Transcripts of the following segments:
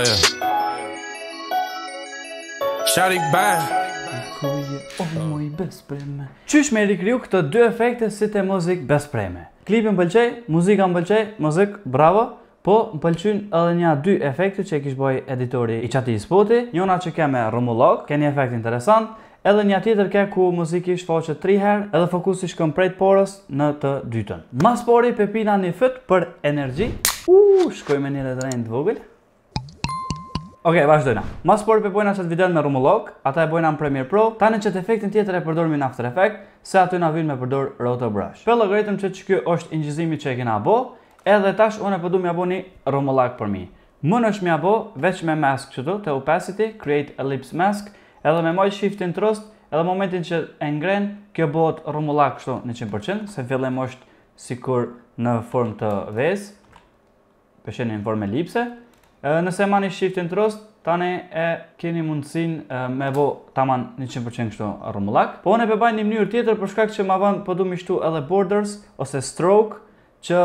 Fire. Shouty bye. BESPREME. Qysh me rikriju këto dy efekte si te muzikë BESPREME? Klipi më pëlqej, muzika më pëlqej, muzikë bravo. Po më pëlqyn edhe një dy efekte që e kishë boj editori i Chatispoti. Njona që ke me rëmullok, ke një efekt interesant. Edhe një tjetër ke ku muziki shfaqet 3 herë edhe fokusi shkon prejt porës në të dytën. Mas pori pepina një fyt për energji. Shkoj me një retrejnë të vogël. Ok, vazhdojna. Mas por përbojna qëtë videon me rumullok, ata e bojna në Premiere Pro, tani qëtë efektin tjetër e përdojnë në After Effects, se aty na vynë me përdojnë Roto Brush. Për logaritëm që kjo është ingjizimi që e kena bo, edhe tash unë e përdu mja bo një rumullak për mi. Mën është mja bo veç me mask qëtu, të opacity, create ellipse mask, edhe me moj shiftin trust, edhe momentin që e ngren, kjo bot rumullak kështu në 100%, se fillim është sikur në form të vez, pëshin në form ellipse. Nëse ma një shift in trust, tani e keni mundësin me bo taman 100% kështu rëmullak. Po unë e përbaj një mënyrë tjetër për shkak që ma ban përdu mishtu edhe borders ose stroke që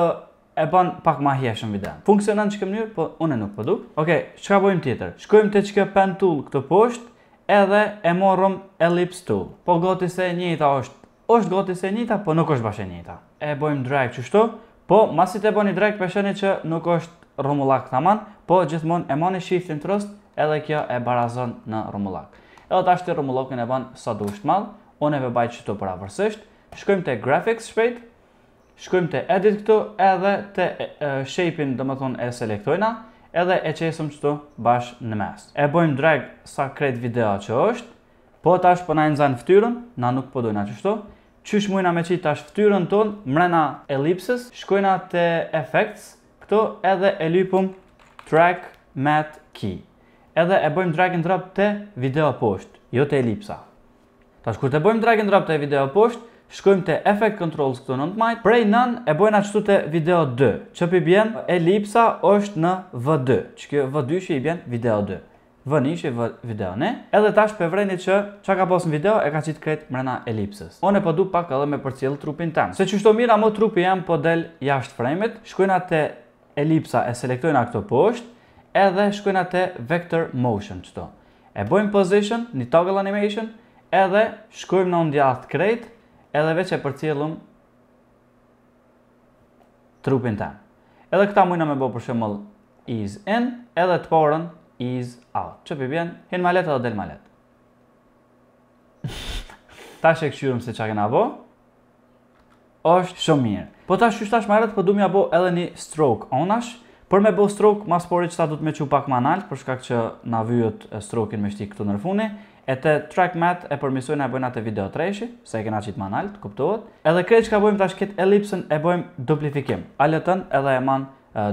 e ban pak ma hjeshën videon. Funksionan që kë mënyrë, po unë e nuk përdu. Ok, qka bojmë tjetër? Shkojmë të që kë pen tool këtë poshtë edhe e morëm ellipse tool. Po goti se njëta është goti se njëta, po nuk është bashkë njëta. E bojmë drag qështu, po masit e bojmë drag pesheni që nuk është rumullak taman, po gjithmon e mani shift in trust edhe kjo e barazon në rumullak. Edhe ta shtë rumullokin e ban sa du shtë mal, unë e vebaj qëtu për avërsisht, shkojmë të graphics shpejt, shkojmë të edit këtu edhe të shape-in dhe më thonë e selektojna, edhe e qesim qëtu bash në mes. E bojmë drag sa krejt video që është, po ta shtë përna e nëzajnë ftyrën, na nuk përdojna qështu, qysh mujna me qitë ta shtë ftyrën ton, mrena ellipsis, shkojna të effects, këtu edhe e lypum Track Mat Key. Edhe e bojmë drag and drop të video poshtë, jo të elipsa. Tash kur të bojmë drag and drop të video poshtë, shkojmë të Effect Controls këtu në të majtë, prej nën e bojmë qëtu të video 2, që për i bjen elipsa është në V2, që kjo V2 që i bjen video 2. V1 që i video në, edhe tash përvreni që që ka posë në video e ka qitë kretë mrena elipsës. One po du pak edhe me përcjellë trupin tamë. Se qështu mira mo trupi jam po del jashtë frame-it, shkojna të ellipsa e selektojna këto poshtë edhe shkojna te Vector Motion qëto. E bojmë Position, një Toggle Animation, edhe shkojmë në ndjatë krejt edhe veç e përcjellum trupin tem. Edhe këta mujna me bo për shemëll Ease In edhe të porën Ease Out. Që përbjen, hin malet edhe del malet. Ta shë e këshyrum se që kena bo, është shumë mirë. Po tash qyshtash marët për du mja bo edhe një stroke onash. Për me bo stroke, mas pori qëta du të me qu pak ma nalt, për shkak që na vyjët stroke-in me shti këtu nërfuni. E te track mat e përmisojnë e bojnë atë video treshi, se e kena qitë ma nalt, kuptohet. Edhe krejt që ka bojmë tash këtë ellipsen e bojmë duplifikim. Aletën edhe e man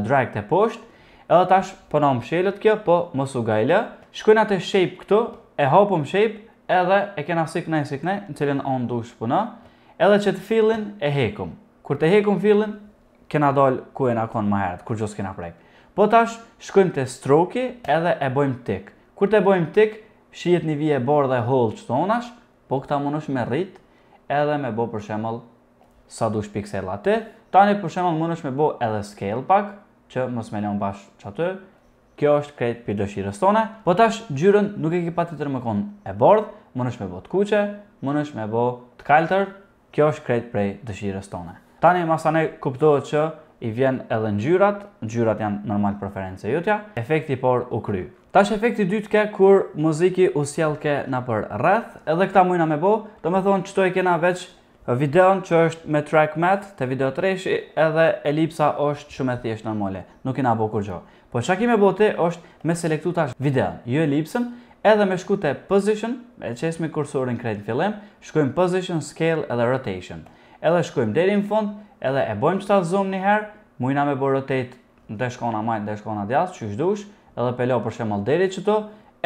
drag të poshtë. Edhe tash përnom shjelët kjo, po mësu gajle. Shkojnë atë shape këtu, e hopëm shape edhe e kena sikne, në cilin on dush puna. Edhe që të fillin e hekum. Kur të hekum fillin, kena dal ku e na konë ma herët, kur gjos kena prejk. Po tash, shkojmë të stroke-i edhe e bojmë tik. Kur të bojmë tik, shijet një vije borë dhe hole që tonash, po këta mënush me rrit, edhe me bo për shemëll sa dush piksel atë. Tani për shemëll mënush me bo edhe scale pak, që mos me leon bash që atë. Kjo është krejt për dëshirës tone. Po tash, gjyrën nuk e ki pati tërë më konë e borë, mënush me bo të kuqe, mënush me bo të kaltër. Kjo është krejt prej dëshirës tone. Tani masane kuptohet që i vjen edhe ngjyrat janë normal preferencë e jutja, efekti por u kry. Tash efekti dytë ke kur muziki u sjell ke na për rreth, edhe këta mujna me bo, do me thonë qëto e kena veç videon që është me track mat, te video treshi, edhe elipsa është shumë e thjesht normale, nuk i na bo kur gjo. Po që ki me bo ti është me selektu tash videon, jo elipsën, edhe me shku të Position, e qesmi kursorin krejt fillim, shkojmë Position, Scale edhe Rotation. Edhe shkojmë deri në fund, edhe e bojmë qëta zoom njëherë, mujna me bo rotate dhe shkona majt dhe shkona djathë, që shdush, edhe pelo për shemëll deri qëto,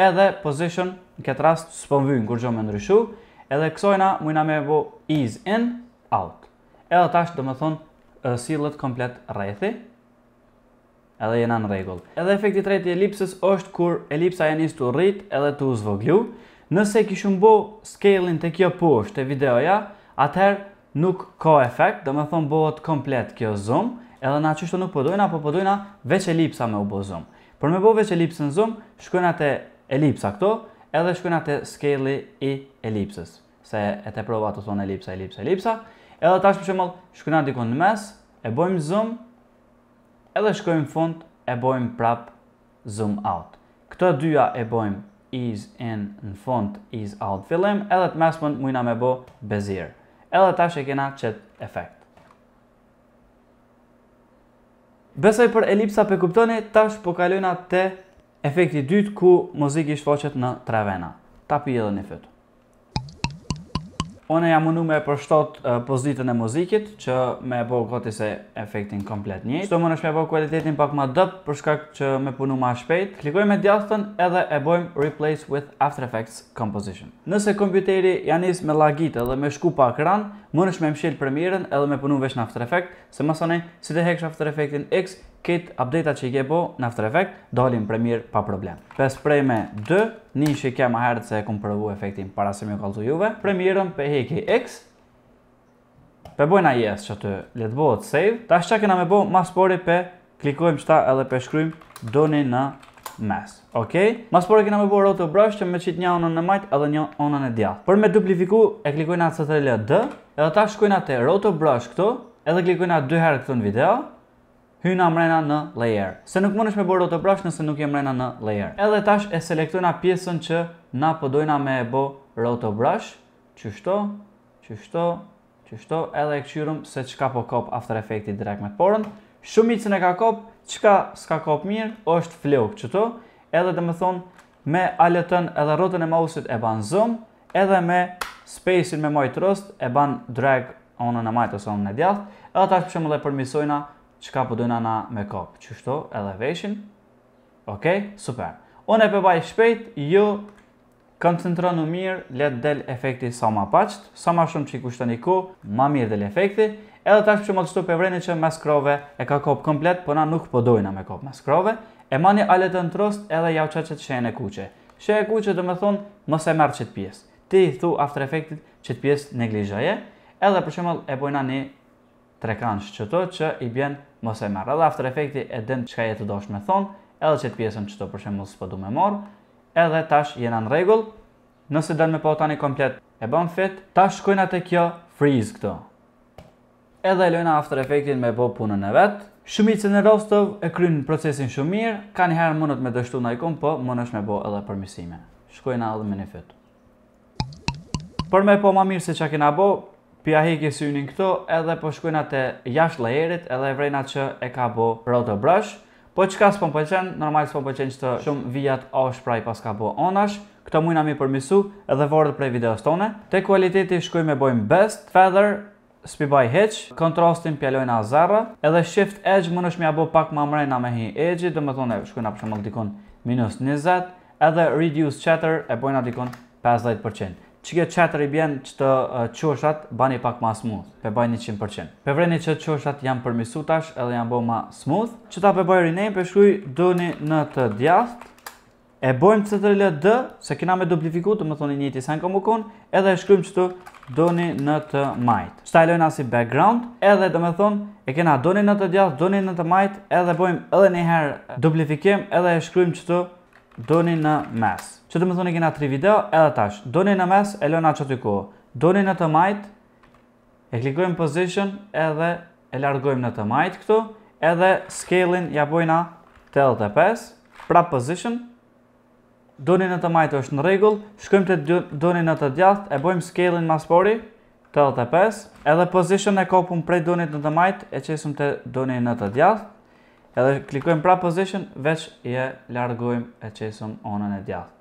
edhe Position, në këtë rast s'pëmvyn kur gjo me ndryshu, edhe kësojna mujna me bo Ease In, Out. Edhe tash do me thonë sillet komplet rrethi, edhe jena në regull. Edhe efekti treti elipsis është kur elipsa e njës të rrit edhe të zvoglu. Nëse kishum bo scale-in të kjo poshtë të videoja, atëherë nuk ka efekt, dhe me thonë bohët komplet kjo zoom, edhe na qështu nuk përdojna, po përdojna veç elipsa me u bo zoom. Por me bove që elipsën zoom, shkojnë atë elipsa këto, edhe shkojnë atë scale i elipsës. Se e te prova të thonë elipsa, elipsa, elipsa. Edhe tash për shembull, shkojnë atë dikon në mes, e bojmë zoom, edhe shkojmë fund, e bojmë prap zoom out. Këto dyja e bojmë is in në fund, is out fillim, edhe të mesmën mujna me bo bezier. Edhe tash e kena qëtë efekt. Besoj për elipsa për kuptoni, tash po kalojna të efekti dytë ku muziki shfaqet në tre vena. Tapi edhe një fyt. Unë jam mundu me përshtat pozitën e muzikit, që me bo gati se efektin komplet njëjtë. Çdo mënesh me bo kualitetin pak ma dëp, për shkak që me punu ma shpejt. Klikoj me djathtën edhe e bojmë Replace with After Effects Composition. Nëse kompjuteri janis me lagit edhe me shku pa ekran, mënesh me mshil premierën edhe me punu vesh në After Effects, se mësone si të heksh After Effectin X, këtë update-at që i ke bo në After Effects, dalim Premiere pa problem. BESPREME 2, një që i ke ma herët se e kumë përvu efektin para se mjë kalzu juve. Premierën pe heki X, pe bojna yes që të letë bohet save. Ta shqa këna me bo mas pori pe klikojmë qëta edhe pe shkrym doni në mes. Okej? Mas pori këna me bo Roto Brush që me qitë një onën në majt edhe një onën e djath. Për me duplifiku e klikojnë atë CTRL D, edhe ta shkojnë atë Roto Brush këto, edhe klikojnë atë 2 herë këtu në video. Hyna mrena në layer. Se nuk mënesh me bo Roto Brush nëse nuk je mrena në layer. Edhe tash e selektojna pjesën që na pëdojna me e bo Roto Brush. Qështo, qështo, qështo, edhe e këqyrum se qka po kop After Effects direkt me të porën. Shumicën e ka kop, qka s'ka kop mirë, është flok qëto. Edhe dhe me thonë, me aletën edhe rotën e mausit e ban zoom, edhe me space-in me majtë rëst e ban drag onën e majtë ose onën e djathtë. Edhe tash përshemë dhe përmisojna qka përdojna na me kopë, qështo edhe veshin. Okej, super. Unë e përbaj shpejt, ju koncentronu mirë, letë del efekti sa ma paqët, sa ma shumë që i kushton i ku, ma mirë del efekti, edhe tash për që më të shtu përvreni që mes krove e ka kopë komplet, po na nuk përdojna me kopë mes krove, e mani aletën të rost edhe jau qaqet shenë e kuqe. Shenë e kuqe dhe me thonë, mëse merë qëtë pjesë. Ti i thu After Effects qëtë pjesë neglizhaje, edhe për që më e bojna një trekansh qëto që i bjen mos e merë. Edhe After Effects e din qka je të dosh me thonë, edhe qëtë pjesën qëto për shemë së përdu me morë, edhe tash jena në regull. Nëse den me po tani komplet e bën fit, tash shkojnë atë kjo freeze këto. Edhe e lojna After Effects me bo punën e vetë. Shumicën e rostov e krynë procesin shumë mirë, ka njëherë mundët me dështu në ikon, po mund është me bo edhe përmisime. Shkojnë edhe me një fit. Për me po ma mirë se që kena bo, pja heki synin këto edhe po shkojnë atë jashtë layerit edhe e vrejna që e ka bo Roto Brush. Po qka s'pon pëlqen, normal s'pon pëlqen që të shumë vijat o shpraj pas ka bo onash. Këto mujna mi përmisu edhe vorët prej videos tone. Te kualiteti shkojnë me bojmë best, feather, s'pi baj heq, kontrastin pjallojnë a zero, edhe shift edge më nëshmi a bo pak ma mrejna me hi edge, dhe me thone shkojnë a përshëm dikon minus 20, edhe reduce chatter e bojnë a dikon 50%. Që këtë qatër i bjenë që të qoshat bani pak ma smooth, pe baj 100%. Pe vreni që qoshat janë përmisu tash edhe janë bo ma smooth. Që ta pe baj rename, pe shkruj doni në të djathtë, e bojmë CTRL D, se kina me duplifiku, të më thoni njëti sen komu kon, edhe e shkrujmë që të doni në të majtë. Stylojna si background, edhe të më thonë, e kina doni në të djathtë, doni në të majtë, edhe bojmë edhe njëherë duplifikim, edhe e shkrujmë që të doni në mes. Që të më thoni kena 3 video, edhe tash. Doni në mes, e lona që të kohë. Doni në të majt, e klikojmë position, edhe e largojmë në të majt këtu, edhe scale-in ja bojna 85, prap position. Doni në të majt është në regull, shkojmë të doni në të djathtë, e bojmë scale-in mas pori, 85, edhe position e kopum prej donit në të majt, e qesim të doni në të djathtë. Edhe klikojmë pra position, veç je largojmë e qesëm onën e djathtë.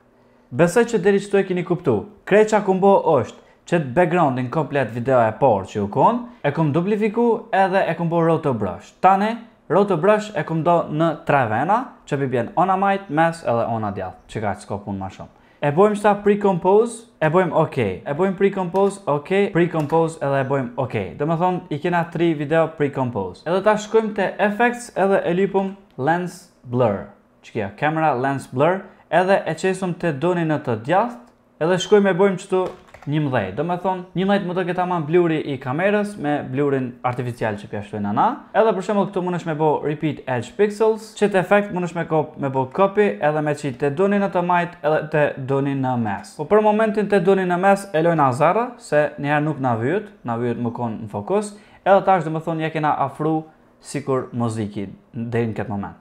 Besoj që deri qëtu e kini kuptu. Krejt që akumbo është që të backgroundin komplet video e parë që ju konë, e kum duplifiku edhe e kumbo Roto Brush. Tani, Roto Brush e kum do në tre vena, që përbjen ona majt, mes edhe ona djathtë, që ka që s'ko punë ma shumë. E bojmë qëta pre-compose, e bojmë OK. E bojmë pre-compose, OK, pre-compose edhe e bojmë OK. Do me thonë, i kena 3 video pre-compose. Edhe ta shkojmë të effects edhe e lypum lens blur. Që kja, camera lens blur. Edhe e qesum të doni në të djathtë. Edhe shkojmë e bojmë qëtu 11, do me thonë 11 më do ketë aman bluri i kamerës me blurin artificial që pjashtojnë ana. Edhe për shembull këtu mundesh me bo repeat edge pixels, që të efekt mundesh me bo copy edhe me qi të doni në të majt edhe të doni në mes. Po për momentin të doni në mes e lojnë azara, se njëherë nuk na vyjt më konë në fokus, edhe tash do me thonë ja kena afru sikur muziki deri në këtë moment.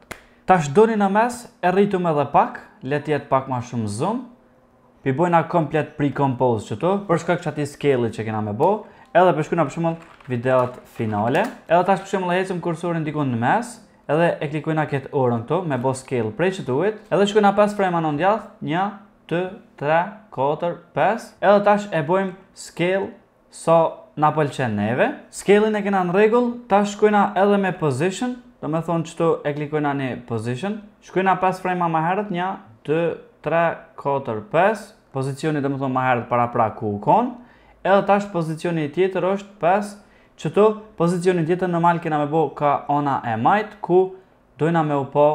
Tash doni në mes e rritum edhe pak, let jetë pak ma shumë zoom, pi bojna komplet pre-compose qëtu, përshka kështë ati scale që kena me bo, edhe përshkuna përshumë videot finale, edhe tash përshumë le hecim kursorin dikun në mes, edhe e klikojna këtë orën këtu, me bo scale prej që duhet, edhe shkojna 5 frame anon djath, 1, 2, 3, 4, 5, edhe tash e bojmë scale so na pëlqen neve. Scale-in e kena në regull, tash shkojna edhe me position, do me thonë qëtu e klikojna një position, shkojna 5 frame ma herët, 1, 2, 3, 4, 5, pozicioni do me thonë ma herët para pra ku u konë, edhe tash pozicioni tjetër është 5, qëtu pozicioni tjetër normal kena me bo ka ona e majt, ku dojna me u po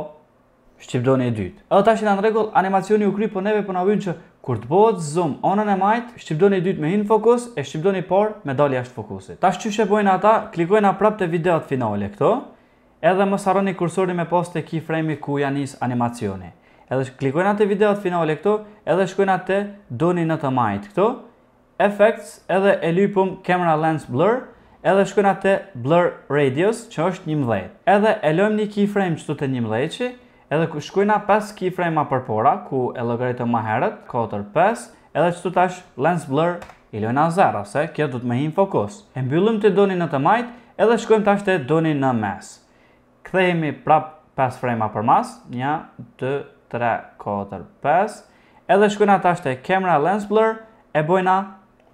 shqipdoni e dytë. Edhe tash jena në regull, animacioni u kry po neve po na vynë që kur të bëhet zoom onën e majt, shqipdoni dytë me hinë fokus, e shqipdoni por me dali jashtë fokusit. Tash që shqipojnë ata, klikojnë prapë te videot finale këto, edhe mos harroni kursorin me pas te keyframe ku ja nis animacioni. Edhe klikojnë te videot finale këto, edhe shkojnë te doni në të majt këto, effects, edhe e lypum camera lens blur, edhe shkojnë te blur radius që është 11. Edhe e lojmë një keyframe qëtu te 11-qi, edhe shkojna 5 keyframe-a përpora, ku e logaritëm ma herët, 4, 5, edhe qëtu tash lens blur i lojna 0, se kjo du të me hinë fokus. E mbyllim të doni në të majt, edhe shkojmë tash të doni në mes. Kthehemi prap 5 frame-a për mas, 1, 2, 3, 4, 5, edhe shkojna tash të camera lens blur, e bojna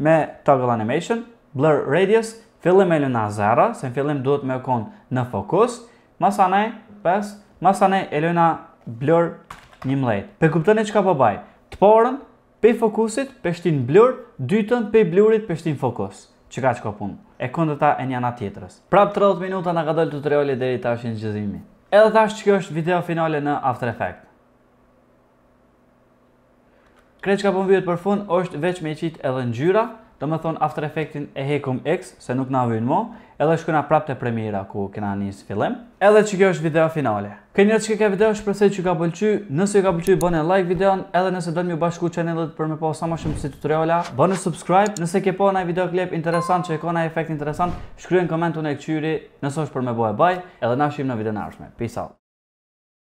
me toggle animation, blur radius, fillim e lojna 0, se në fillim duhet me ukon në fokus, masanaj 5, masane e lojna blur 11. Pe kuptoni çka po baj. Të parën, pe fokusit, pe shtin blur, dytën, pe blurit, pe shtin fokus. Çka çka punë. E kundërta e njëna tjetrës. Prap 30 minuta na ka dalë tutoriali deri tash në zgjidhimi. Edhe tash kjo është video finale në After Effects. Kreç çka po mbyhet për fund është veç me qit edhe ngjyra, domethënë After Effects-in e hekum X se nuk na vjen më, edhe shkojna prapë te Premiere ku kena nis fillim. Edhe që kjo është video finale. Kënjëherë që ka video, shpresoj që ka pëlqy. Nëse ju ka pëlqy, bëni like videon, edhe nëse do të më bashku chanelit për më pa sa më shumë si tutoriala, bëni subscribe. Nëse ke pa ndaj video klip interesant që ka ndaj efekt interesant, shkruaj në komentin e këtyri, nëse është për më bëj, edhe na shihim në videon e ardhshme. Peace out.